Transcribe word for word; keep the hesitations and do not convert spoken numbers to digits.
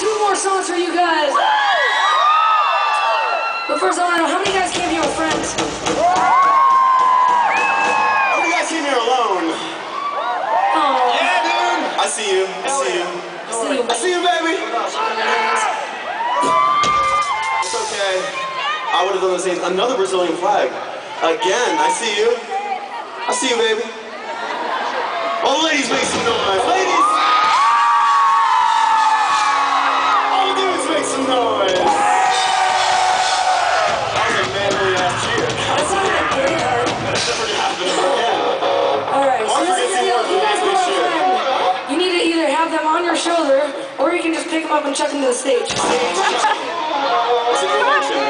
two more songs for you guys. But first, I want to know, how many guys came here with friends? How many guys came here alone? Oh. Yeah, dude. I see you. I see you. I see you, I see you baby. It's okay. I would have done the same. Another Brazilian flag. Again, I see you. I see you, baby. All the ladies make some noise. Ladies. All the dudes make some noise. That was a manly ass cheer. That's not a good one. That's never gonna happen again. Alright, so listen to you. You guys want a friend. You need to either have them on your shoulder, or you can just pick them up and chuck them to the stage. It's a good action.